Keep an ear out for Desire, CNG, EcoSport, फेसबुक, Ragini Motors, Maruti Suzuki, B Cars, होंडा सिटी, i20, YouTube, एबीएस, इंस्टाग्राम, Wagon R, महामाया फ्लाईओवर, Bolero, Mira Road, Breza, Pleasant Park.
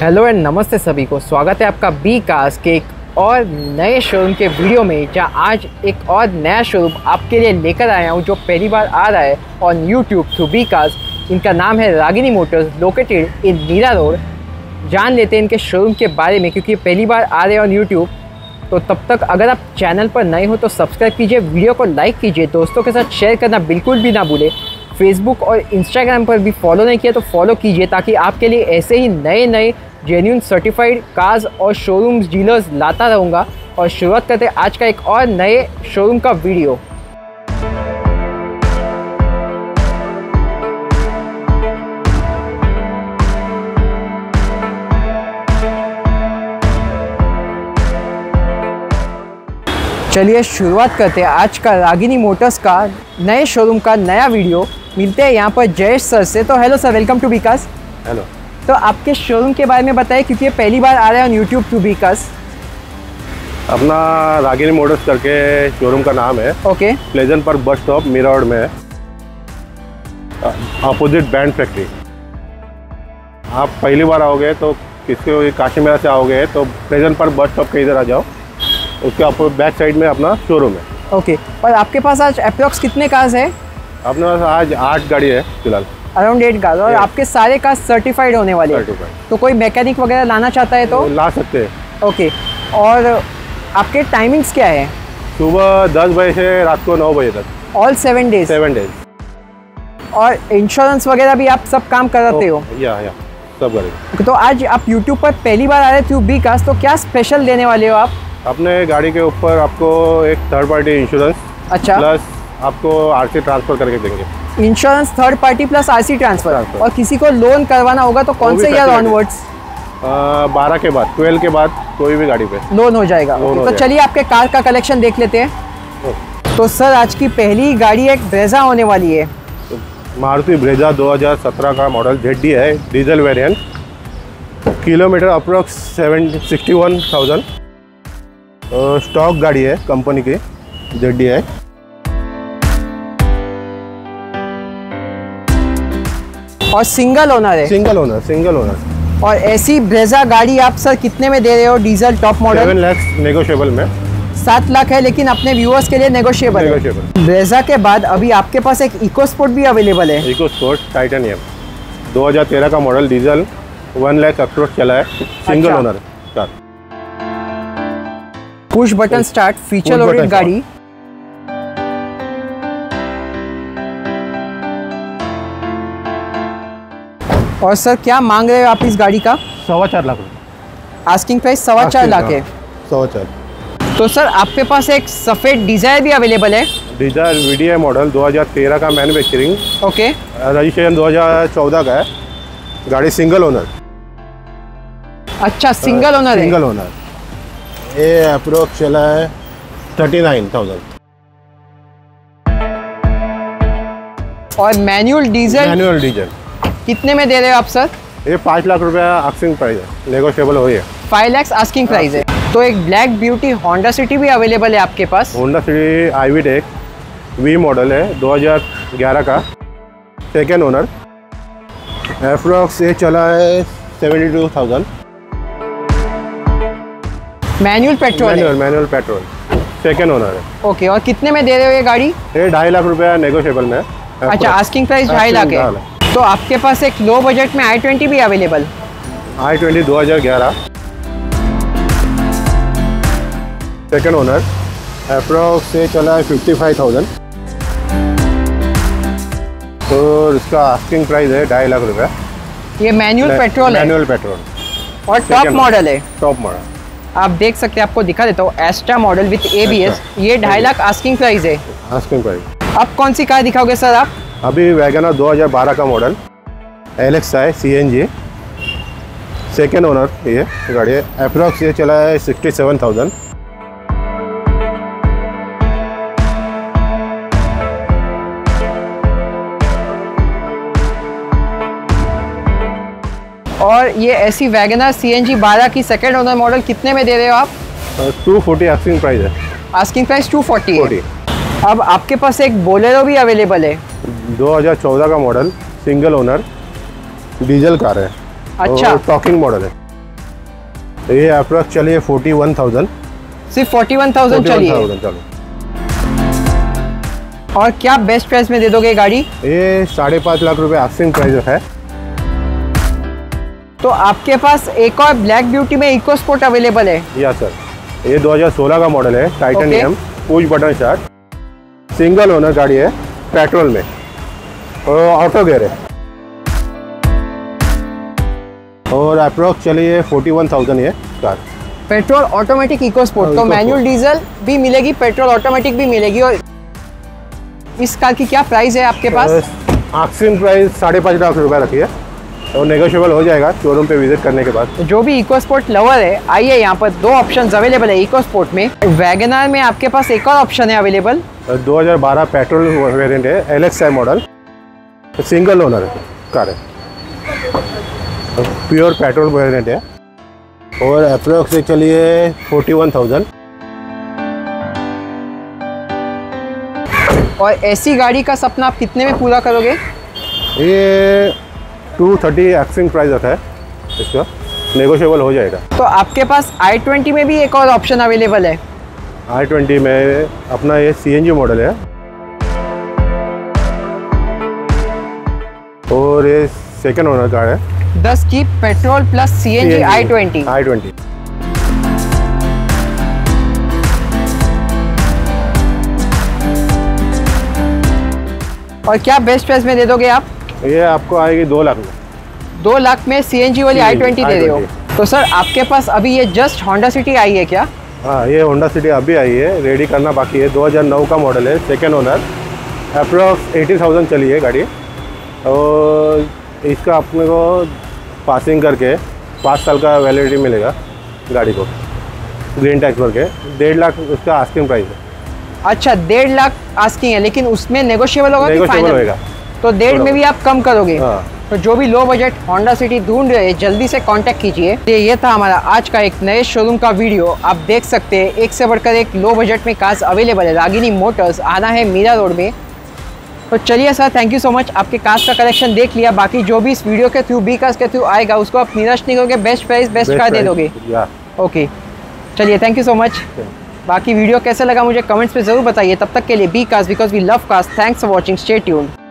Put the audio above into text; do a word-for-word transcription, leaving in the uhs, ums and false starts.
Hello and नमस्ते सभी को, स्वागत है आपका बी कार्स के एक और नए शोरूम के वीडियो में, जहां आज एक और नया शोरूम आपके लिए लेकर आया हूं जो पहली बार आ रहा है on YouTube through B cars. इनका नाम है Ragini Motors, located in Mira road. जान लेते हैं इनके शोरूम के बारे में, क्योंकि पहली बार आ रहे हैं ऑन यूट्यूब। तो तब तक अगर आप चैनल पर नए हो तो सब्सक्राइब कीजिए, वीडियो को लाइक कीजिए, दोस्तों के साथ शेयर करना बिल्कुल भी ना भूलें। फेसबुक और इंस्टाग्राम पर भी फॉलो नहीं किया तो फॉलो कीजिए, ताकि आपके लिए ऐसे ही नए नए जेन्युइन सर्टिफाइड कार्स और शोरूम्स डीलर्स लाता रहूँगा। और शुरुआत करते हैं आज का एक और नए शोरूम का वीडियो। चलिए शुरुआत करते हैं आज का रागिनी मोटर्स का नए शोरूम का नया वीडियो। मिलते हैं यहाँ पर जयेश सर से। तो hello sir, welcome to B cars. Hello. तो आपके शोरूम के बारे में बताएं, क्योंकि ये पहली बार आ रहे हैं on YouTube to B cars. अपना रागिनी मोटर्स करके शोरूम का नाम है। Okay. Pleasant park bus stop Mira road में है, अपोजिट बैंड फैक्ट्री। आप पहली बार आओगे तो किसके काशी मेला से आओगे तो प्लेजेंट पार्क बस स्टॉप के इधर आ जाओ, उसके आपको बैक साइड में अपना शोरूम है। ओके। और आपके पास आज अप्रॉक्स कितने कार्स है? अपने पास आज आठ गाड़ी है फिलहाल, अराउंड एट कार्स। और आपके सारे कार्स सर्टिफाइड होने वाले हैं, तो कोई मैकेनिक वगैरह लाना चाहता है तो ला सकते हैं। ओके। और आपके टाइमिंग्स क्या है? सुबह दस बजे से रात को नौ बजे तक, all seven days. Seven days. और इंश्योरेंस वगैरह भी आप सब काम कराते हो? या या सब करेंगे। तो आज आप यूट्यूब पर पहली बार आ रहे थ्रू बी कार्स, तो क्या स्पेशल देने वाले हो आप? अपने गाड़ी के ऊपर आपको एक थर्ड पार्टी इंश्योरेंस, अच्छा, प्लस आपको आरसी ट्रांसफर करके देंगे। Insurance, third party plus RC transfer. और किसी को लोन करवाना होगा तो कौन से ईयर ऑनवर्ड्स? बारह के बाद, ट्वेल्व के बाद कोई भी गाड़ी पे लोन हो जाएगा। लोन तो, तो चलिए आपके कार का कलेक्शन देख लेते हैं। तो सर आज की पहली गाड़ी एक ब्रेजा होने वाली है। मारुति ब्रेजा दो हजार सत्रह का मॉडल जेड डी है, diesel variant. Kilometre approx seven sixty one thousand. Stock uh, गाड़ी है कंपनी की, जेड डी है। और सिंगल ओनर है। Single owner, single owner. और ऐसी ब्रेजा गाड़ी आप सर कितने में दे रहे हो? Diesel top model. Seven lakh negotiable में। सात लाख है, लेकिन अपने व्यूअर्स के लिए नेगोशिएबल है। ब्रेजा के बाद अभी आपके पास एक इकोस्पोर्ट भी अवेलेबल है। इकोस्पोर्ट टाइटेनियम दो हजार तेरह का model, diesel one lakh approach चला है, single owner. Push button start, feature loaded गाड़ी। और सर क्या मांग रहे हो आप इस गाड़ी का? सवा चार लाख। आस्किंग प्राइस सवा चार लाख है। सवा चार। तो सर आपके पास एक सफेद डिजायर भी अवेलेबल है। डिजायर वीडीआई मॉडल दो हजार तेरह का मैन्युफैक्चरिंग। ओके। रजिस्ट्रेशन दो हजार चौदह का है, गाड़ी सिंगल ओनर। अच्छा, सिंगल ओनर है। Single owner. ये अप्रोक्स चला है थर्टी नाइन थाउजेंड। और मैनुअल डीजल? Manual diesel. कितने में दे रहे हो आप सर? ये पाँच लाख रुपया आस्किंग प्राइस है, नेगोशिएबल हो गया। फाइव लैक्स आस्किंग प्राइस है। तो एक ब्लैक ब्यूटी होंडा सिटी भी अवेलेबल है आपके पास। होंडा सिटी i twenty V model है, दो हजार ग्यारह का, सेकेंड ओनर। अप्रोक्स ये चला है seventy two thousand. Manual petrol? Manual, manual petrol, second owner है। ओके। और कितने में दे रहे हो ये गाड़ी? ये ढाई लाख रुपया नेगोशिएबल में। अच्छा, आस्किंग प्राइस ढाई लाख है। तो आपके पास एक लो बजट में आई ट्वेंटी भी अवेलेबल। आई ट्वेंटी दो हजार ग्यारह, सेकंड ओनर। अप्रोक्स से चला है फिफ्टी फाइव थाउजेंड। तो इसका आस्किंग प्राइस है ढाई लाख रुपया। ये मैनुअल पेट्रोल है। Manual petrol. और टॉप मॉडल है। टॉप मॉडल आप देख सकते हैं, आपको दिखा देता हूँ, एस्ट्रा मॉडल विद एबीएस। ये ढाई लाख आस्किंग प्राइस है। Asking price. अब कौन सी कार दिखाओगे सर आप? अभी वैगन आर दो हजार बारह का मॉडल, एलेक्स है, सीएनजी, सेकंड ओनर ये गाड़ी है। अप्रोक्स ये चला है सिक्सटी सेवन थाउजेंड। और ये ऐसी वैगन आर सीएनजी बारह की सेकंड ओनर मॉडल कितने में दे रहे हो आप? टू फोर्टी आस्किंग प्राइस है। आस्किंग प्राइस टू फोर्टी है। अब आपके पास एक बोलेरो भी अवेलेबल है, दो हजार चौदह का model, single owner, diesel car है। अच्छा, टॉकिंग मॉडल है। तो ये अप्रोक्स चलिए फोर्टी वन थाउजेंड, सिर्फ फोर्टी वन थाउजेंड चलिए। और क्या बेस्ट प्राइस में दे दोगे गाड़ी? ये साढ़े पाँच लाख रुपए आस्किंग प्राइस है। तो आपके पास एक और ब्लैक ब्यूटी में इको स्पोर्ट अवेलेबल है? या सर, ये दो हज़ार सोलह का मॉडल है, titanium, push button start, single owner गाड़ी है, पेट्रोल में और ऑटो गियर है और अप्रोक्स चलिए फोर्टी वन थाउजेंड ये car. Petrol automatic EcoSport, तो मैनुअल डीजल भी मिलेगी, पेट्रोल ऑटोमेटिक भी मिलेगी। और इस कार की क्या प्राइस है आपके पास? आस्किंग प्राइस साढ़े पाँच लाख रुपये रखी है और नेगोशिएबल हो जाएगा शोरूम पे विजिट करने के बाद। जो भी इको स्पोर्ट लवर है, आइए यहाँ पर दो ऑप्शन अवेलेबल है इको स्पोर्ट में। वैगन आर में आपके पास एक और ऑप्शन है अवेलेबल, दो हज़ार बारह पेट्रोल वेरिएंट है, L X I model, single owner है कार है, प्योर पेट्रोल वेरिएंट है और अप्रोक्स से चलिए फोर्टी वन थाउजेंड। और ऐसी गाड़ी का सपना आप कितने में पूरा करोगे? ये टू थर्टी एक्सिंग प्राइस आता है, इसका नेगोशिएबल हो जाएगा। तो आपके पास आई ट्वेंटी में भी एक और ऑप्शन अवेलेबल है। आई ट्वेंटी में अपना ये सी एन जी मॉडल है और ये सेकेंड ओनर कार है, दस की petrol plus C N G i twenty. I twenty और क्या बेस्ट प्राइस में दे दोगे आप? ये आपको आएगी दो लाख में। दो लाख में सी एन जी वाली आई ट्वेंटी दे दो। तो सर आपके पास अभी ये जस्ट होंडा सिटी आई है क्या? हाँ, ये होंडा सिटी अभी आई है, रेडी करना बाकी है, दो हज़ार नौ का मॉडल है, second owner, approx eighty thousand चली है गाड़ी और इसका अपने को पासिंग करके पाँच साल का वैलिडिटी मिलेगा गाड़ी को, ग्रीन टैक्स भर के। डेढ़ लाख उसका आस्किंग प्राइस है। अच्छा, डेढ़ लाख आस्किंग है लेकिन उसमें नेगोशिएबल होगा कि फाइनल होगा? तो डेढ़ में भी आप कम करोगे? हाँ। तो जो भी लो बजट होंडा सिटी ढूंढ रहे हैं, जल्दी से कांटेक्ट कीजिए। ये था हमारा आज का एक नए शोरूम का वीडियो। आप देख सकते हैं एक से बढ़कर एक लो बजट में कार्स अवेलेबल है। रागिनी मोटर्स आना है मीरा रोड में। तो चलिए sir, thank you so much, आपके कार्स का कलेक्शन देख लिया। बाकी जो भी इस वीडियो के थ्रू बी कार्स के थ्रू आएगा उसको आप निराश नहीं करोगे, बेस्ट प्राइस बेस्ट कार दे दोगे। ओके, चलिए, थैंक यू सो मच। बाकी वीडियो कैसा लगा मुझे कमेंट्स में ज़रूर बताइए। तब तक के लिए B cars, because we love cars. Thanks for watching, stay tuned.